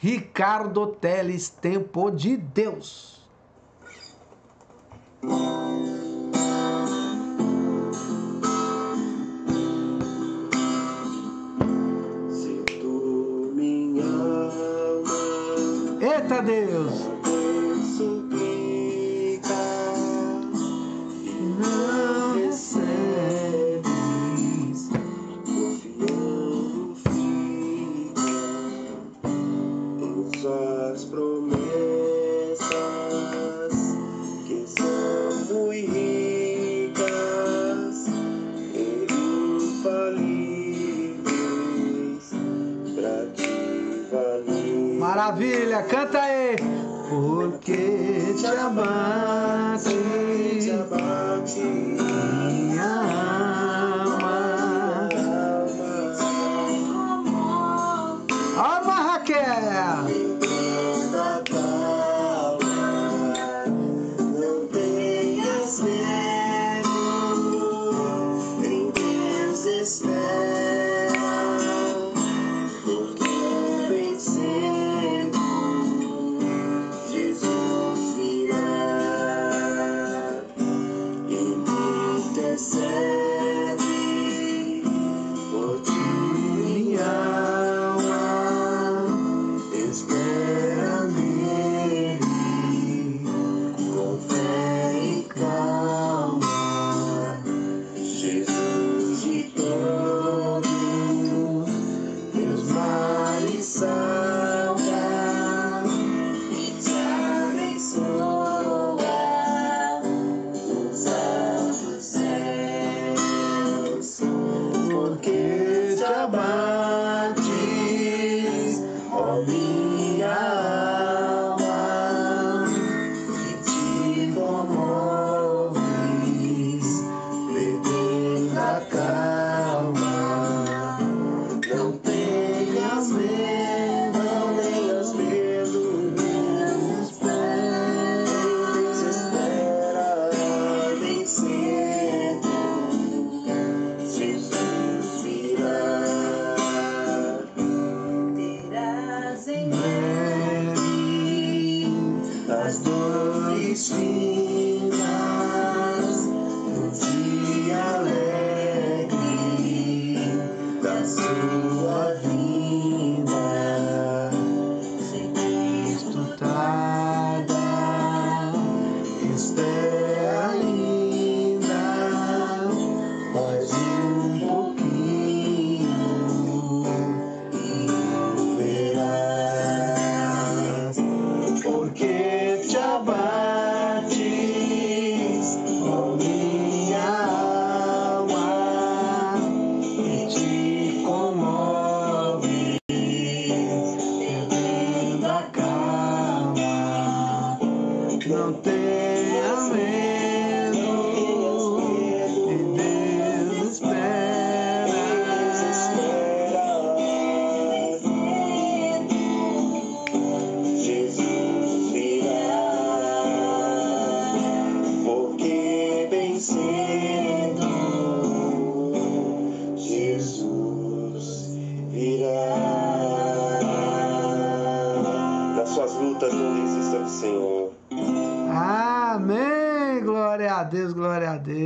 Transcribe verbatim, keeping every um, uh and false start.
Ricardo Teles, Tempo de Deus. Sinto minha alma. Eita Deus! As promessas que são muito ricas e infalíveis pra te valer. Maravilha, canta aí! Porque te abate, te abate minha alma. Ó, Marraquer! Recebe por ti minha alma, espera nele com fé e calma. Jesus de todos meus males salva e te abençoa. As dores finas no dia alegre da sua vida, sem estutada, espera ainda mais um pouquinho e verás porque. Não tenha medo, e Deus espera. Jesus virá, porque bem cedo Jesus virá. Nas suas lutas não desista do Senhor. Amém, glória a Deus, glória a Deus.